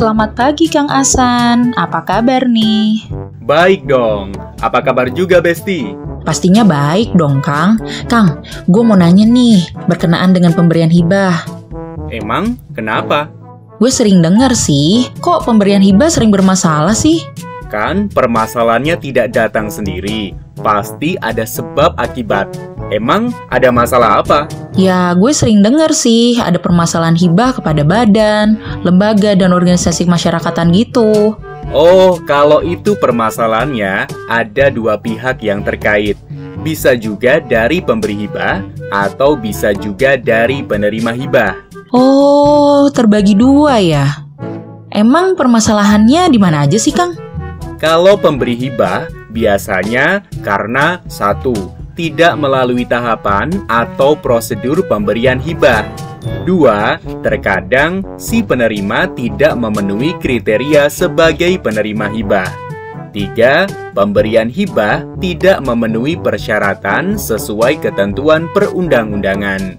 Selamat pagi Kang Asan, apa kabar nih? Baik dong, apa kabar juga Besti? Pastinya baik dong Kang. Kang, gue mau nanya nih, berkenaan dengan pemberian hibah. Emang? Kenapa? Gue sering dengar sih, kok pemberian hibah sering bermasalah sih? Kan permasalahannya tidak datang sendiri, pasti ada sebab akibat. Emang ada masalah apa? Ya, gue sering dengar sih ada permasalahan hibah kepada badan, lembaga, dan organisasi kemasyarakatan gitu. Oh, kalau itu permasalahannya, ada dua pihak yang terkait. Bisa juga dari pemberi hibah, atau bisa juga dari penerima hibah. Oh, terbagi dua ya? Emang permasalahannya di mana aja sih, Kang? Kalau pemberi hibah, biasanya karena satu, tidak melalui tahapan atau prosedur pemberian hibah. Dua, terkadang si penerima tidak memenuhi kriteria sebagai penerima hibah. Tiga, pemberian hibah tidak memenuhi persyaratan sesuai ketentuan perundang-undangan.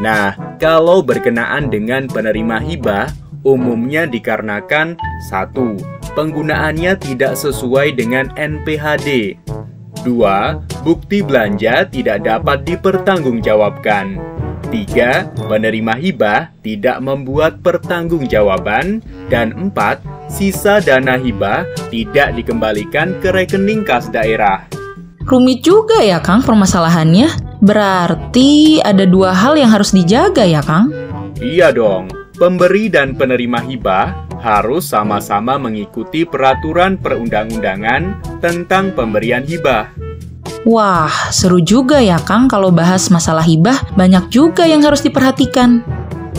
Nah, kalau berkenaan dengan penerima hibah, umumnya dikarenakan satu, penggunaannya tidak sesuai dengan NPHD. 2. Bukti belanja tidak dapat dipertanggungjawabkan. 3. Penerima hibah tidak membuat pertanggungjawaban. Dan 4. Sisa dana hibah tidak dikembalikan ke rekening kas daerah. Rumit juga ya Kang permasalahannya. Berarti ada dua hal yang harus dijaga ya Kang? Iya dong, pemberi dan penerima hibah harus sama-sama mengikuti peraturan perundang-undangan tentang pemberian hibah. Wah, seru juga ya Kang kalau bahas masalah hibah, banyak juga yang harus diperhatikan.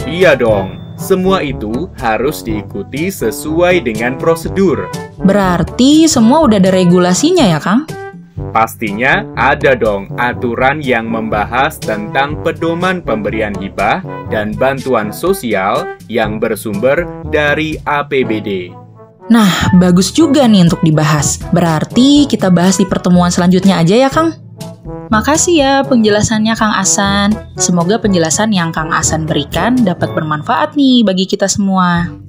Iya dong, semua itu harus diikuti sesuai dengan prosedur. Berarti semua udah ada regulasinya ya Kang? Pastinya ada dong aturan yang membahas tentang pedoman pemberian hibah dan bantuan sosial yang bersumber dari APBD. Nah, bagus juga nih untuk dibahas. Berarti kita bahas di pertemuan selanjutnya aja ya, Kang? Makasih ya penjelasannya Kang Asan. Semoga penjelasan yang Kang Asan berikan dapat bermanfaat nih bagi kita semua.